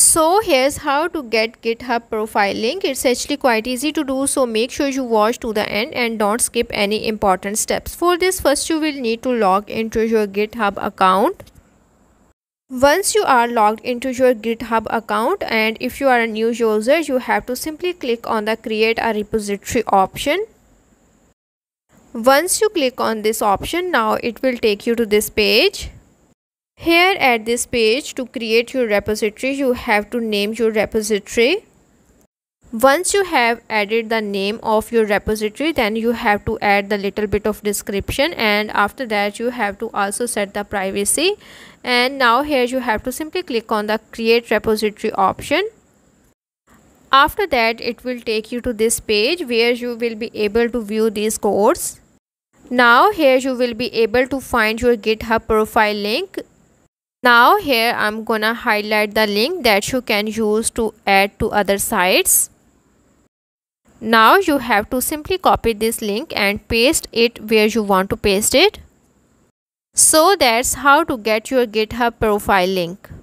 So here's how to get GitHub profile link. It's actually quite easy to do, so make sure you watch to the end and don't skip any important steps. For this, first you will need to log into your GitHub account. Once you are logged into your GitHub account, and if you are a new user, you have to simply click on the create a repository option. Once you click on this option, now it will take you to this page. Here at this page, to create your repository, you have to name your repository. Once you have added the name of your repository, then you have to add the little bit of description, and after that you have to also set the privacy. And now here you have to simply click on the create repository option. After that, it will take you to this page where you will be able to view these codes. Now here you will be able to find your GitHub profile link. Now here I'm gonna highlight the link that you can use to add to other sites. Now you have to simply copy this link and paste it where you want to paste it. So that's how to get your GitHub profile link.